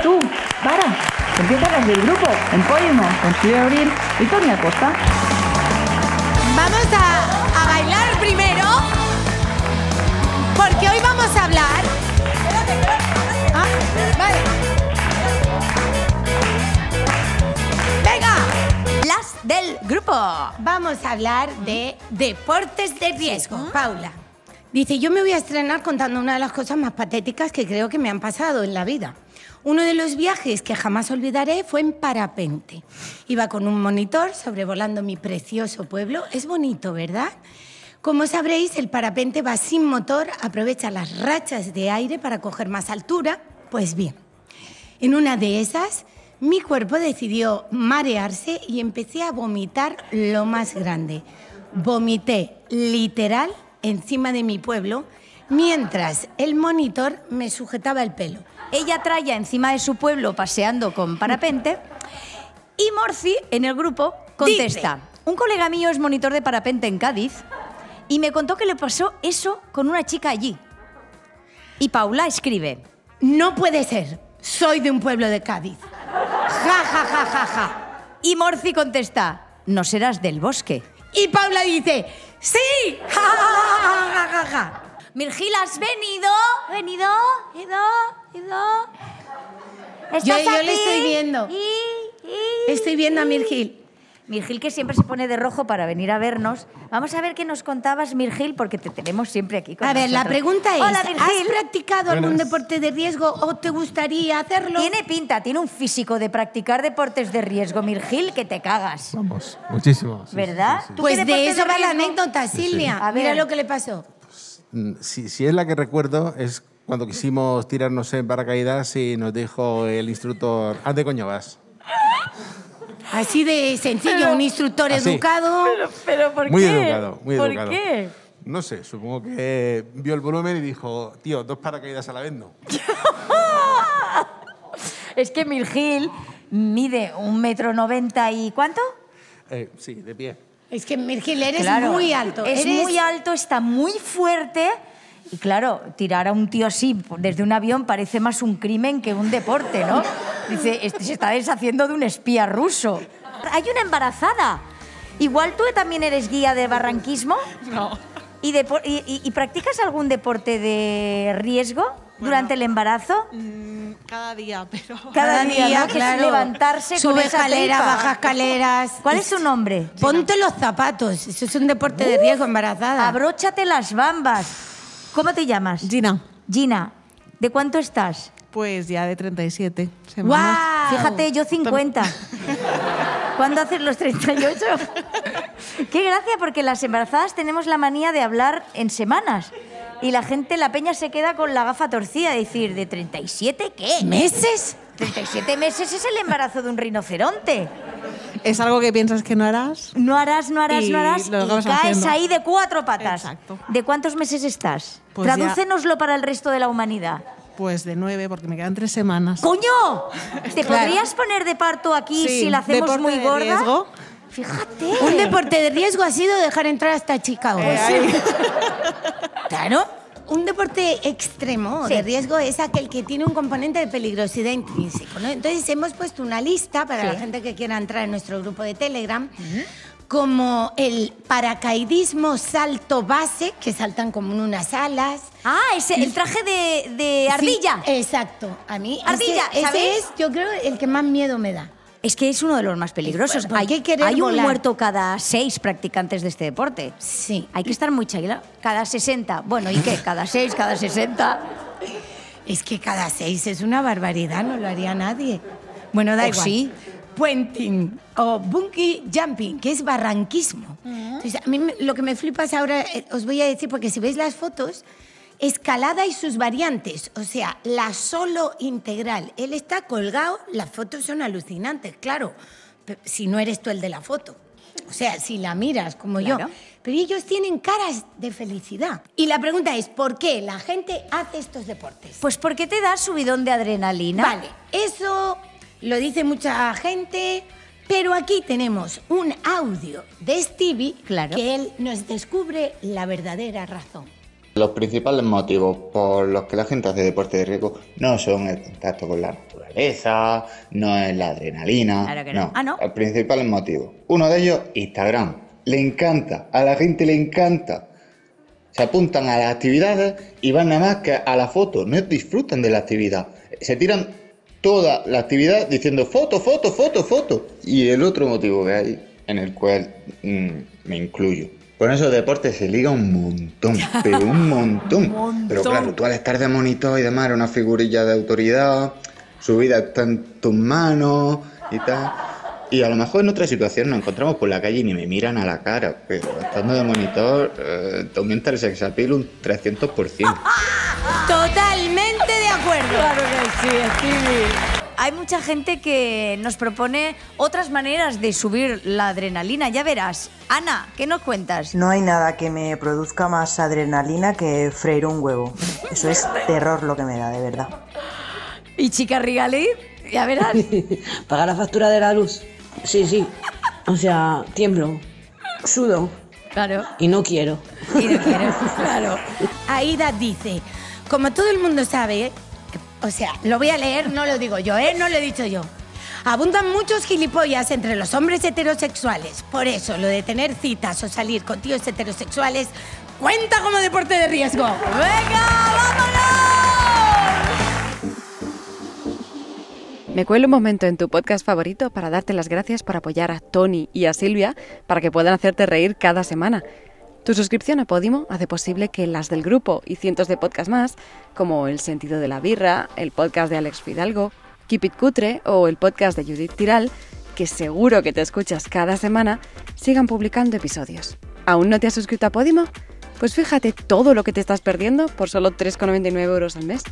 Tú, para. Empieza Las del Grupo, en Podimo, con Silvia Abril y Toni Acosta. Vamos a bailar primero, porque hoy vamos a hablar... Ah, vale. Venga, Las del Grupo. Vamos a hablar de deportes de riesgo. Sí. Paula dice, yo me voy a estrenar contando una de las cosas más patéticas que creo que me han pasado en la vida. Uno de los viajes que jamás olvidaré fue en parapente. Iba con un monitor sobrevolando mi precioso pueblo. Es bonito, ¿verdad? Como sabréis, el parapente va sin motor, aprovecha las rachas de aire para coger más altura. Pues bien, en una de esas, mi cuerpo decidió marearse y empecé a vomitar lo más grande. Vomité, literal, encima de mi pueblo, mientras el monitor me sujetaba el pelo. Ella traía encima de su pueblo paseando con parapente y Morci, en el grupo, contesta. Dice, un colega mío es monitor de parapente en Cádiz y me contó que le pasó eso con una chica allí. Y Paula escribe, no puede ser, soy de un pueblo de Cádiz. Ja, ja, ja, ja, ja. Y Morci contesta, no serás del Bosque. Y Paula dice, ¡sí! ¡Ja, ja, ja, ja, ja! Virgil, ¿has venido? ¿He venido? ¿Ido? Yo le estoy viendo. Estoy viendo a Virgil. Virgil, que siempre se pone de rojo para venir a vernos. Vamos a ver qué nos contabas, Virgil, porque te tenemos siempre aquí con nosotros. A ver, la pregunta es, hola, ¿has practicado algún deporte de riesgo o te gustaría hacerlo? Tiene pinta, tiene un físico de practicar deportes de riesgo, Virgil, que te cagas. Vamos, muchísimo. Sí, ¿verdad? Sí, sí, sí. Pues de eso va la anécdota, Silvia. Sí, sí. Mira lo que le pasó. Si es la que recuerdo, es cuando quisimos tirarnos en paracaídas y nos dijo el instructor, ¿a dónde coño vas? Así de sencillo, pero, un instructor así, educado. Pero ¿por qué? Muy educado, muy educado. ¿Por qué? No sé, supongo que vio el volumen y dijo, tío, 2 paracaídas a la vez, ¿no? Es que Virgil mide 1,90 m y ¿cuánto? Sí, de pie. Es que Virgil, eres muy alto. Eres muy alto, está muy fuerte. Y claro, tirar a un tío así desde un avión parece más un crimen que un deporte, ¿no? Dice, este se está deshaciendo de un espía ruso. Hay una embarazada. Igual tú también eres guía de barranquismo. No. ¿Y practicas algún deporte de riesgo durante el embarazo? Cada día, pero... Cada día, ¿no? Claro. Que es levantarse con esa escalera, baja escaleras... ¿Cuál es su nombre? Ponte los zapatos. Eso es un deporte de riesgo, embarazada. Abróchate las bambas. ¿Cómo te llamas? Gina. Gina, ¿de cuánto estás? Pues ya de 37 semanas. ¡Wow! Fíjate, yo 50. ¿Cuándo haces los 38? Qué gracia, porque las embarazadas tenemos la manía de hablar en semanas. Y la gente, la peña, se queda con la gafa torcida. Decir, ¿de 37 qué? ¿Meses? 37 meses es el embarazo de un rinoceronte. Es algo que piensas que no harás. No harás. Y caes ahí de 4 patas. Exacto. ¿De cuántos meses estás? Pues tradúcenoslo para el resto de la humanidad. Pues de 9, porque me quedan 3 semanas. ¡Coño! ¿Te podrías poner de parto aquí si la hacemos muy gorda? ¿Deporte de riesgo? Fíjate. Un deporte de riesgo ha sido dejar entrar hasta Chicago. Sí. Claro. Un deporte extremo de riesgo es aquel que tiene un componente de peligrosidad intrínseco, ¿no? Entonces hemos puesto una lista para la gente que quiera entrar en nuestro grupo de Telegram, como el paracaidismo salto base, que saltan como en unas alas. Ah, ese, el traje de ardilla. Sí, exacto. A mí ardilla, ese es, yo creo, el que más miedo me da. Es que es uno de los más peligrosos. Hay un muerto cada 6 practicantes de este deporte. Sí. Hay que estar muy chaila. Cada 60. Bueno, ¿y qué? Cada 6, cada 60. Es que cada 6 es una barbaridad, no lo haría nadie. Bueno, da igual. Sí. Puenting o bungee jumping, que es barranquismo. Entonces, a mí lo que me flipa es ahora, os voy a decir, porque si veis las fotos... Escalada y sus variantes, o sea, la solo integral. Él está colgado, las fotos son alucinantes, claro, pero si no eres tú el de la foto. O sea, si la miras como yo. Pero ellos tienen caras de felicidad. Y la pregunta es, ¿por qué la gente hace estos deportes? Pues porque te da subidón de adrenalina. Vale, eso lo dice mucha gente, pero aquí tenemos un audio de Stevie que él nos descubre la verdadera razón. Los principales motivos por los que la gente hace deporte de riesgo no son el contacto con la naturaleza, no es la adrenalina, claro que no. No. Ah, no. El principal motivo. Uno de ellos, Instagram. Le encanta, a la gente le encanta. Se apuntan a las actividades y van nada más que a la foto, no disfrutan de la actividad. Se tiran toda la actividad diciendo foto, foto, foto, foto. Y el otro motivo que hay, en el cual me incluyo. Con esos deportes se liga un montón, pero un montón. Pero claro, tú al estar de monitor y demás, eres una figurilla de autoridad, su vida está en tus manos y tal. Y a lo mejor en otra situación nos encontramos por la calle y ni me miran a la cara, pero estando de monitor te aumenta el sex appeal un 300%. Totalmente de acuerdo. Claro que sí, Stevie. Hay mucha gente que nos propone otras maneras de subir la adrenalina. Ya verás. Ana, ¿qué nos cuentas? No hay nada que me produzca más adrenalina que freír un huevo. Eso es terror lo que me da, de verdad. ¿Y chica Rigali? Ya verás. Pagar la factura de la luz. Sí, sí. O sea, tiemblo, sudo. Claro. Y no quiero. Y no quiero, claro. Aida dice, como todo el mundo sabe... O sea, lo voy a leer, no lo digo yo, ¿eh? No lo he dicho yo. Abundan muchos gilipollas entre los hombres heterosexuales. Por eso, lo de tener citas o salir con tíos heterosexuales cuenta como deporte de riesgo. ¡Venga, vámonos! Me cuelo un momento en tu podcast favorito para darte las gracias por apoyar a Toni y a Silvia para que puedan hacerte reír cada semana. Tu suscripción a Podimo hace posible que Las del Grupo y cientos de podcasts más, como El Sentido de la Birra, el podcast de Alex Fidalgo, Keep It Cutre o el podcast de Judith Tiral, que seguro que te escuchas cada semana, sigan publicando episodios. ¿Aún no te has suscrito a Podimo? Pues fíjate todo lo que te estás perdiendo por solo 3,99 euros al mes.